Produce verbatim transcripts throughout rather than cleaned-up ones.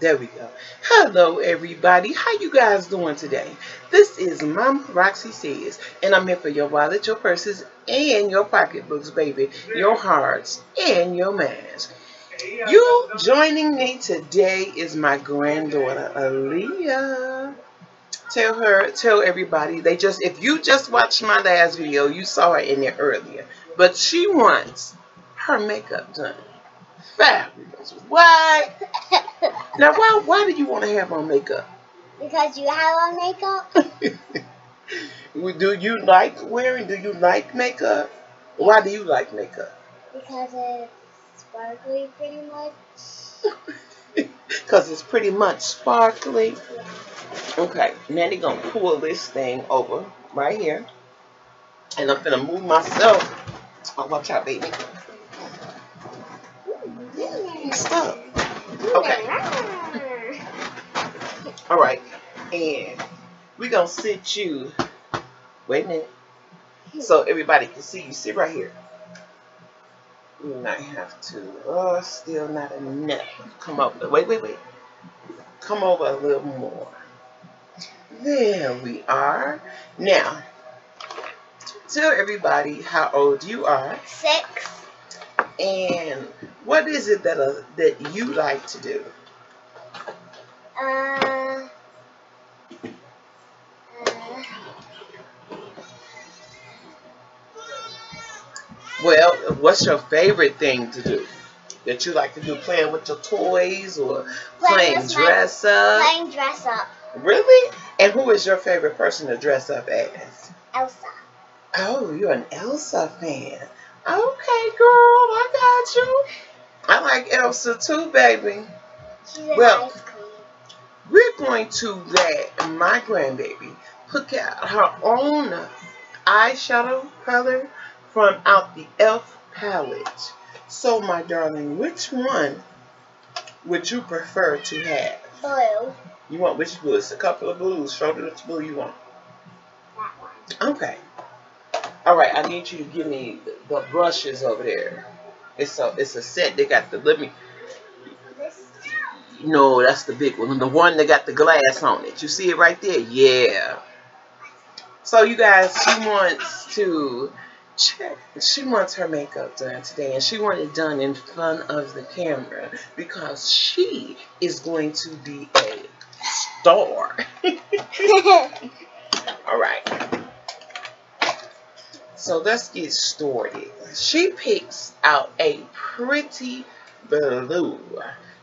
There we go. Hello everybody, how you guys doing today? This is Mama Roxie Says, and I'm here for your wallet, your purses, and your pocketbooks, baby, your hearts, and your minds. You joining me today is my granddaughter, Aaliyah. Tell her, tell everybody, they just, if you just watched my last video, you saw her in there earlier, but she wants her makeup done. Fabulous. Why? Now, why, why do you want to have on makeup? Because you have on makeup. Do you like wearing, do you like makeup? Why do you like makeup? Because it's sparkly pretty much. Because it's pretty much sparkly. Okay, now they're going to pull this thing over right here. And I'm going to move myself. Oh, watch out, baby. Stop. Okay. All right. And we're going to sit you. Wait a minute. So everybody can see you. Sit right here. You might have to. Oh, still not enough. Come over. Wait, wait, wait. Come over a little more. There we are. Now, tell everybody how old you are. Six. And what is it that uh, that you like to do? Uh, uh. Well, what's your favorite thing to do? That you like to do? Playing with your toys or playing, playing dress up? Playing dress up. Really? And who is your favorite person to dress up as? Elsa. Oh, you're an Elsa fan. Okay, girl, I got you. I like Elsa too, baby. She's a well, ice cream. We're going to let my grandbaby pick out her own eyeshadow color from out the Elf palette. So, my darling, which one would you prefer to have? Blue. You want which blue? It's a couple of blues. Show me which blue you want. That one. Okay. All right, I need you to give me the brushes over there. It's a it's a set. They got the let me. No, that's the big one. The one that got the glass on it. You see it right there. Yeah. So you guys, she wants to check. She wants her makeup done today, and she wants it done in front of the camera because she is going to be a star. All right. So let's get started. She picks out a pretty blue.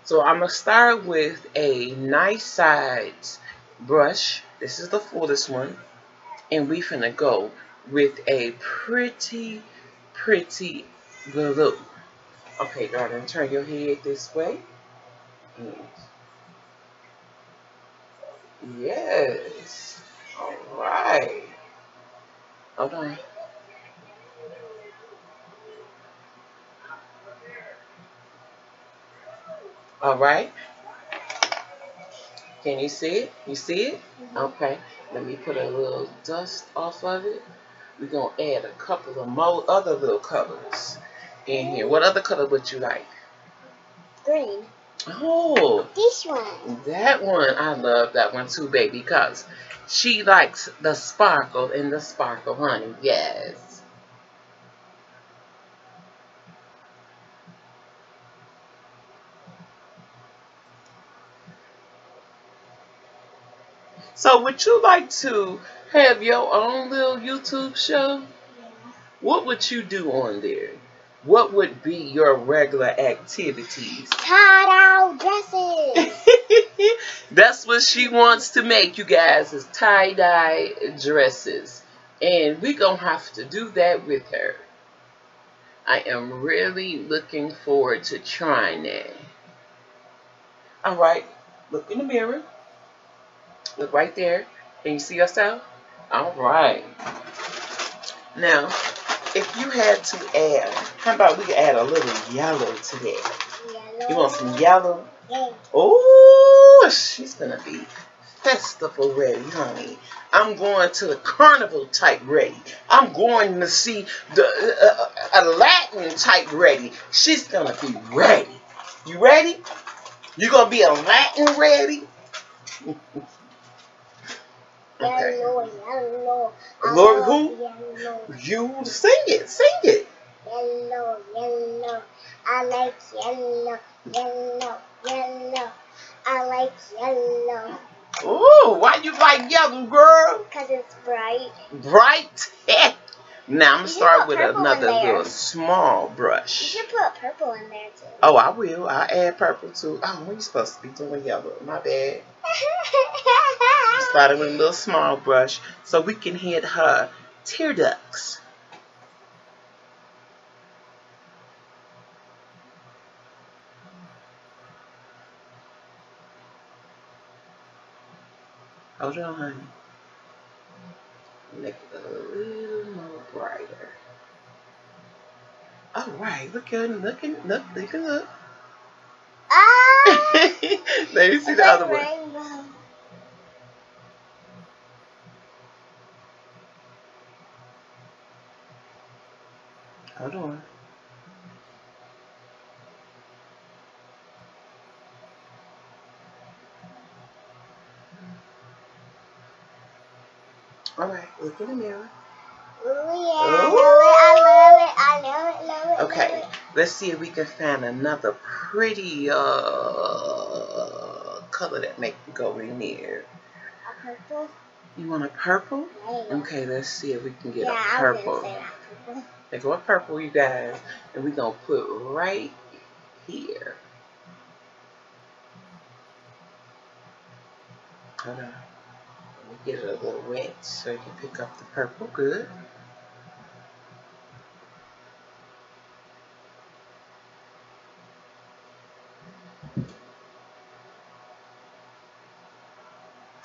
So I'm going to start with a nice size brush. This is the fullest one. And we're going to go with a pretty, pretty blue. Okay, darling, turn your head this way. Yes. All right. Hold on. All right. Can you see it? You see it? Mm-hmm. Okay. Let me put a little dust off of it. We're going to add a couple of more other little colors in here. What other color would you like? Green. Oh. This one. That one. I love that one too, baby, because she likes the sparkle and the sparkle, honey. Yes. So would you like to have your own little YouTube show? Yeah. What would you do on there? What would be your regular activities? Tie-dye dresses. That's what she wants to make, you guys, is tie-dye dresses. And we're going to have to do that with her. I am really looking forward to trying that. All right, look in the mirror. Look right there. Can you see yourself? All right. Now, if you had to add, how about we add a little yellow to that? Yellow. You want some yellow? Yeah. Oh, she's going to be festival ready, honey. I'm going to the carnival type ready. I'm going to see the uh, Aladdin type ready. She's going to be ready. You ready? You gonna be a Latin ready? Okay. Lord, Lord, Lord, who? Lord. You sing it, sing it. Yellow, yellow, I like yellow, yellow, yellow, I like yellow. Ooh, why you like yellow, girl? Because it's bright. Bright? Now, I'm going to start with another little small brush. You should put purple in there, too. Oh, I will. I'll add purple, too. Oh, we're supposed to be doing yellow. My bad. Started with a little small brush so we can hit her tear ducts. Hold on, honey. Make it a little more brighter. All right, look at him. Look at look. Look at look. Ah! Let me see the other rainbow. One. Hold on. Alright, look in the mirror. Ooh, yeah, I love it, I love it, I love it, love it. Okay, love it. Let's see if we can find another pretty uh, color that make it go in there. A purple? You want a purple? Yeah. Okay, let's see if we can get yeah, a purple. Yeah, I was gonna say that. Go a purple, you guys. And we're going to put right here. Hold on. Get it a little wet so you can pick up the purple. Good.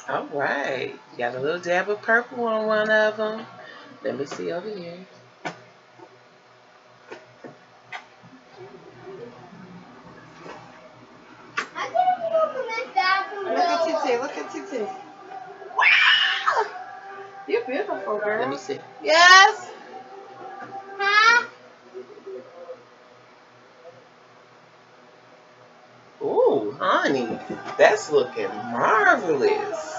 All right. Got a little dab of purple on one of them. Let me see over here. Let me see. Yes. Huh? Ooh, honey, that's looking marvelous.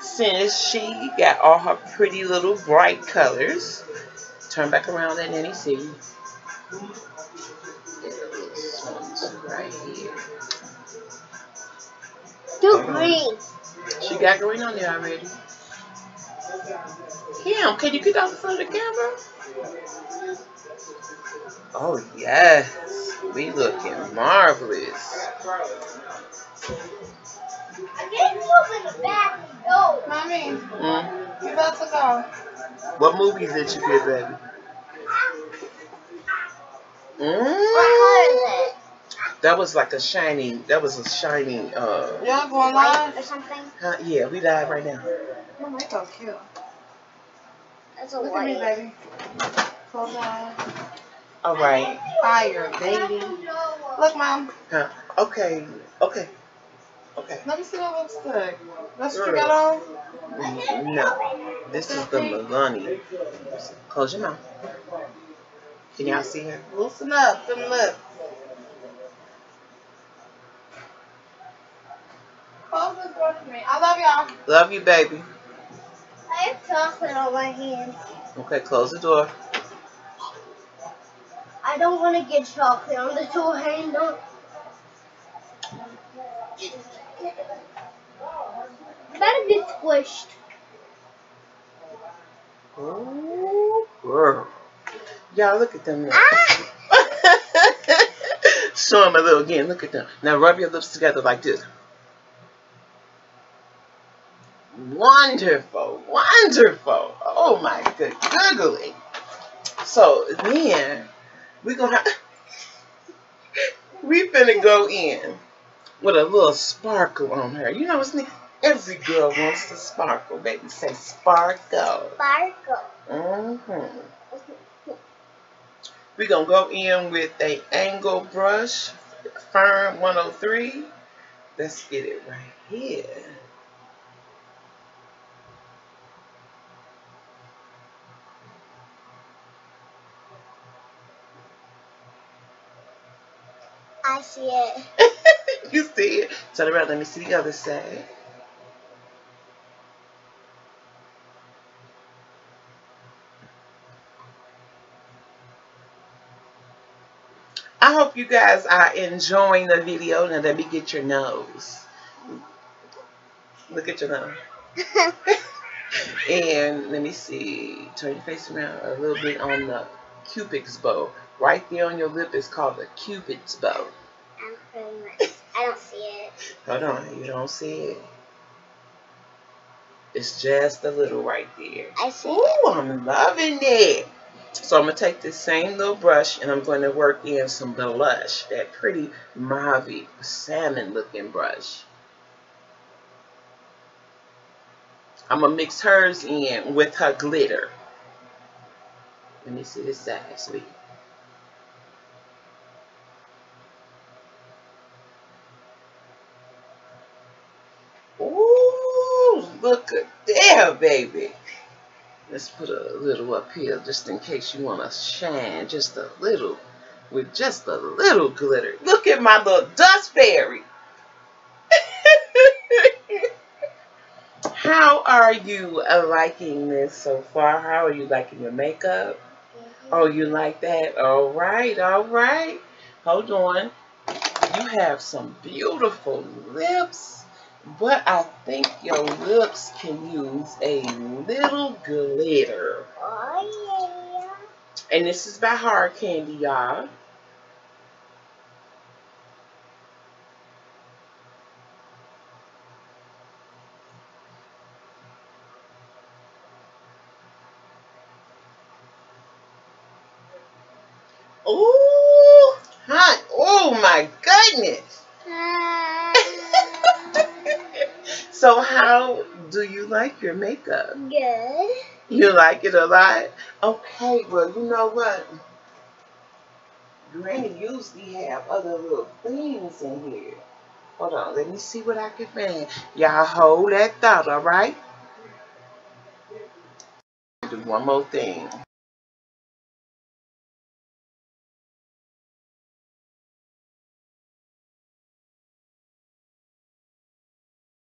Since she got all her pretty little bright colors, turn back around and then you see. Get a little something right here. Do green. She got green on there already. Kim, can you get out in front of the camera? Oh, yes. We looking marvelous. I didn't move in the bathroom. No. Mommy, mm-hmm. You're about to go. What movie did you get, baby? Mm. That was like a shining, that was a shining, uh... Y'all going live or something? Huh? Yeah, we live right now. Mama, that's so cute. That's a Look light. At me, baby. Close eyes. All right. Fire, baby. Look, Mom. Huh? Okay. Okay. Okay. Let me see that lipstick. That's what you got on? No. This is the Milani. Close your mouth. Can y'all see her? Loosen up. Them lips. Close the door for me. I love y'all. Love you, baby. I have chocolate on my hands. Okay, close the door. I don't want to get chocolate on the door handle. Better get squished. Oh, girl. Y'all, look at them. Ah! Show them a little again. Look at them. Now rub your lips together like this. Wonderful, wonderful. Oh my good googly. So then we're gonna have, we finna go in with a little sparkle on her. You know what's neat? Every girl wants to sparkle, baby. Say sparkle. Sparkle. Mm-hmm. We're gonna go in with a angle brush, firm one oh three. Let's get it right here. I I see it. You see it? Turn around. Let me see the other side. I hope you guys are enjoying the video. Now let me get your nose. Look at your nose. And let me see. Turn your face around a little bit on the Cupid's bow. Right there on your lip is called the Cupid's bow. I'm pretty much, I don't see it. Hold on, you don't see it. It's just a little right there. I see. Ooh, I'm loving it. So I'm going to take this same little brush and I'm going to work in some blush. That pretty mauve salmon looking brush. I'm going to mix hers in with her glitter. Let me see this side, sweet. Ooh, look at there, baby. Let's put a little up here just in case you want to shine just a little with just a little glitter. Look at my little dust fairy. How are you liking this so far? How are you liking your makeup? Mm-hmm. Oh, you like that? All right, all right. Hold on. You have some beautiful lips, but I think your lips can use a little glitter. Oh, yeah. And this is by Hard Candy, y'all. Oh, hi. Oh, my goodness. So how do you like your makeup? Good. You like it a lot? Okay, well, you know what? Granny usually have other little things in here. Hold on, let me see what I can find. Y'all hold that thought, all right? Do one more thing.